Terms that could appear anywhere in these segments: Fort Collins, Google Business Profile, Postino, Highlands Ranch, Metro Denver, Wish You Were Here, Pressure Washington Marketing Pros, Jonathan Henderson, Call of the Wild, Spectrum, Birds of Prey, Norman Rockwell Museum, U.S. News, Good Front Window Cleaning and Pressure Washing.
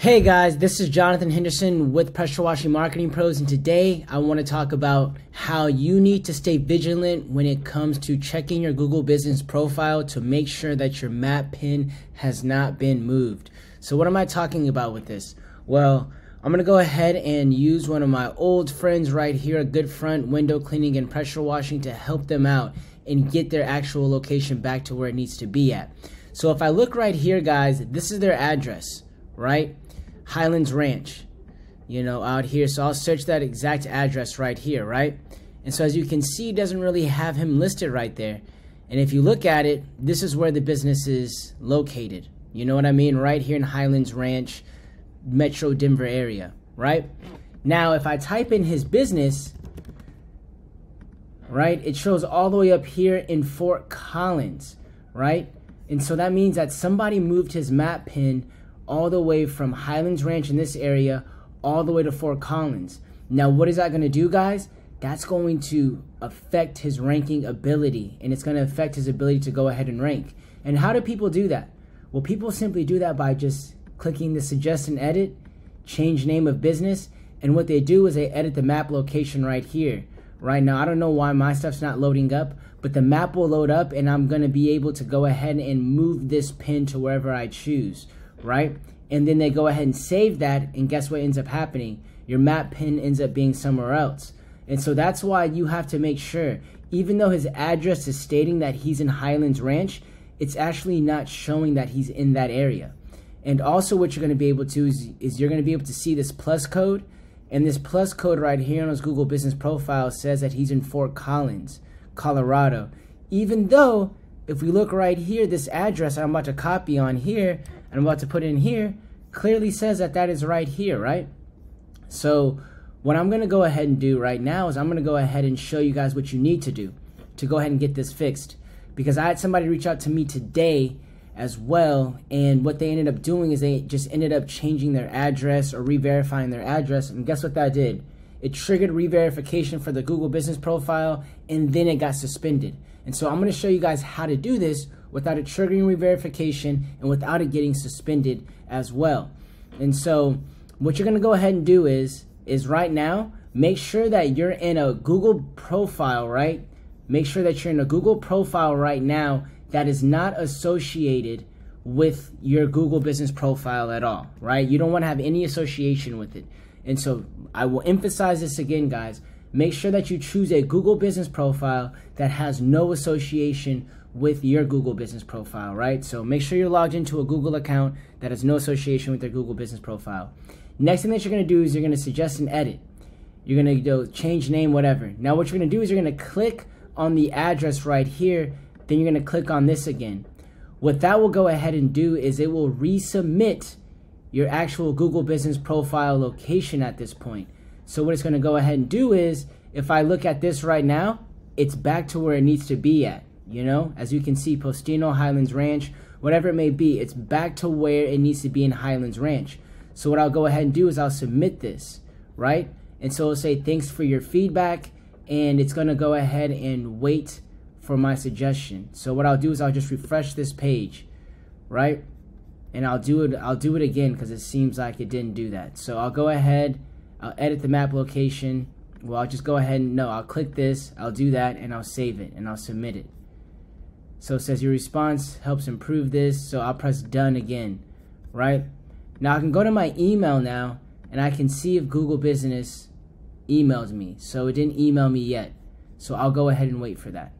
Hey guys, this is Jonathan Henderson with Pressure Washing Marketing Pros, and today I want to talk about how you need to stay vigilant when it comes to checking your Google Business Profile to make sure that your map pin has not been moved. So what am I talking about with this? Well, I'm going to go ahead and use one of my old friends right here at Good Front Window Cleaning and Pressure Washing to help them out and get their actual location back to where it needs to be at. So if I look right here, guys, this is their address, right? Highlands Ranch, you know, out here. So I'll search that exact address right here, right? And so as you can see, it doesn't really have him listed right there. And if you look at it, this is where the business is located. You know what I mean? Right here in Highlands Ranch, Metro Denver area, right? Now, if I type in his business, right, it shows all the way up here in Fort Collins, right? And so that means that somebody moved his map pin all the way from Highlands Ranch in this area all the way to Fort Collins. Now, what is that going to do, guys? That's going to affect his ranking ability, and it's going to affect his ability to go ahead and rank. And how do people do that? Well, people simply do that by just clicking the suggest and edit, change name of business, and what they do is they edit the map location right here. Right now, I don't know why my stuff's not loading up, but the map will load up, and I'm going to be able to go ahead and move this pin to wherever I choose. Right? And then they go ahead and save that, and guess what ends up happening? Your map pin ends up being somewhere else. And so that's why you have to make sure, even though his address is stating that he's in Highlands Ranch, it's actually not showing that he's in that area. And also what you're going to be able to is you're going to be able to see this plus code, and this plus code right here on his Google Business Profile says that he's in Fort Collins, Colorado. Even though, if we look right here, this address I'm about to copy on here and I'm about to put in here clearly says that that is right here, right? So what I'm going to go ahead and do right now is I'm going to go ahead and show you guys what you need to do to go ahead and get this fixed, because I had somebody reach out to me today as well, and what they ended up doing is they just ended up changing their address or re-verifying their address, and guess what that did? It triggered re-verification for the Google Business Profile, and then it got suspended. And so I'm going to show you guys how to do this without it triggering re-verification and without it getting suspended as well. And so what you're going to go ahead and do is right now, make sure that you're in a Google profile, right? Make sure that you're in a Google profile right now that is not associated with your Google Business Profile at all, right? You don't want to have any association with it. And so I will emphasize this again, guys. Make sure that you choose a Google Business Profile that has no association with your Google Business Profile, right? So make sure you're logged into a Google account that has no association with their Google Business Profile. Next thing that you're going to do is you're going to suggest and edit. You're going to go change name, whatever. Now what you're going to do is you're going to click on the address right here. Then you're going to click on this again. What that will go ahead and do is it will resubmit your actual Google Business Profile location at this point. So what it's going to go ahead and do is, if I look at this right now, it's back to where it needs to be at. You know, as you can see, Postino, Highlands Ranch, whatever it may be, it's back to where it needs to be in Highlands Ranch. So what I'll go ahead and do is I'll submit this, right? And so it'll say, thanks for your feedback, and it's going to go ahead and wait for my suggestion. So what I'll do is I'll just refresh this page, right? And I'll do it again, because it seems like it didn't do that. So I'll go ahead, I'll edit the map location. Well, I'll just go ahead and, no, I'll click this, I'll do that, and I'll save it, and I'll submit it. So it says your response helps improve this, so I'll press done again, right? Now I can go to my email now, and I can see if Google Business emails me. So it didn't email me yet, so I'll go ahead and wait for that.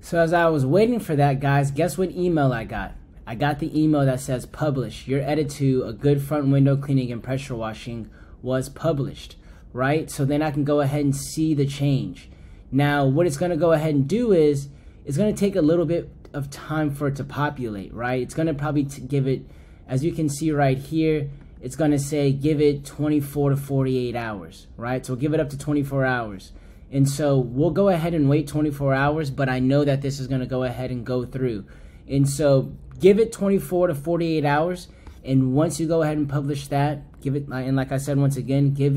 So as I was waiting for that, guys, guess what email I got? I got the email that says publish. Your edit to a Good Front Window Cleaning and Pressure Washing was published, right? So then I can go ahead and see the change. Now what it's going to go ahead and do is it's going to take a little bit of time for it to populate, right? It's going to probably give it, as you can see right here, it's going to say give it 24 to 48 hours, right? So give it up to 24 hours. And so we'll go ahead and wait 24 hours, but I know that this is going to go ahead and go through. And so give it 24 to 48 hours. And once you go ahead and publish that, give it, and like I said, once again, give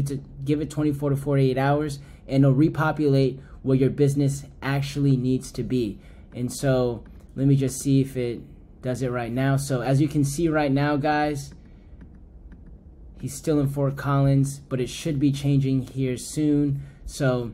it 24 to 48 hours, and it'll repopulate where your business actually needs to be. And so let me just see if it does it right now. So as you can see right now, guys, He's still in Fort Collins, but it should be changing here soon. So,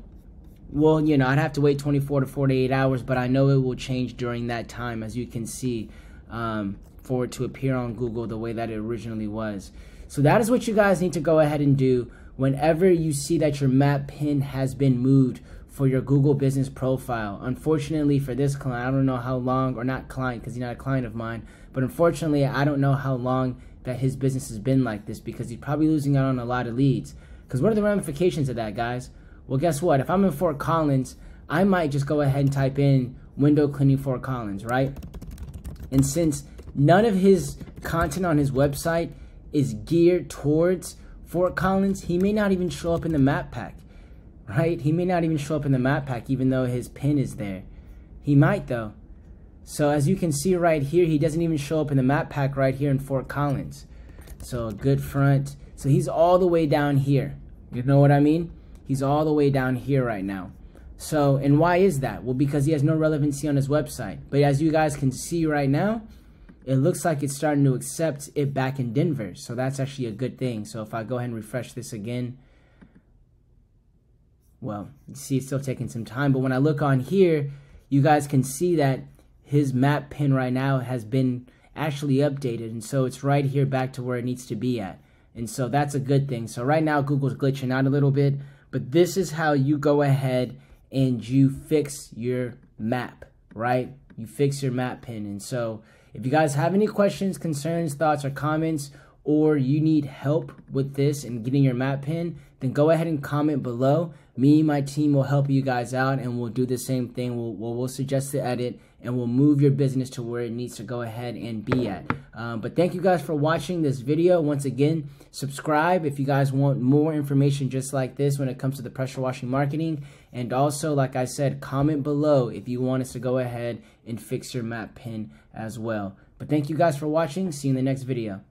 well, you know, I'd have to wait 24 to 48 hours, but I know it will change during that time, as you can see, for it to appear on Google the way that it originally was. So that is what you guys need to go ahead and do whenever you see that your map pin has been moved for your Google Business Profile. Unfortunately for this client, I don't know how long, or not client because he's not a client of mine, but unfortunately I don't know how long that his business has been like this, because he's probably losing out on a lot of leads. Because what are the ramifications of that, guys? Well, guess what? If I'm in Fort Collins, I might just go ahead and type in window cleaning Fort Collins, right? And since none of his content on his website is geared towards Fort Collins, he may not even show up in the map pack, right? He may not even show up in the map pack, even though his pin is there. He might, though. So as you can see right here, he doesn't even show up in the map pack right here in Fort Collins. So Good Front. So he's all the way down here. You know what I mean? He's all the way down here right now. So, and why is that? Well, because he has no relevancy on his website. But as you guys can see right now, it looks like it's starting to accept it back in Denver. So that's actually a good thing. So if I go ahead and refresh this again, well, you see it's still taking some time. But when I look on here, you guys can see that his map pin right now has been actually updated, and so it's right here back to where it needs to be at. And so that's a good thing. So right now Google's glitching out a little bit, but this is how you go ahead and you fix your map, right? You fix your map pin. And so if you guys have any questions, concerns, thoughts, or comments, or you need help with this and getting your map pin, then go ahead and comment below. Me and my team will help you guys out, and we'll do the same thing. We'll suggest the edit, and we'll move your business to where it needs to go ahead and be at. But thank you guys for watching this video. Once again, subscribe if you guys want more information just like this when it comes to the pressure washing marketing. And also, like I said, comment below if you want us to go ahead and fix your map pin as well. But thank you guys for watching. See you in the next video.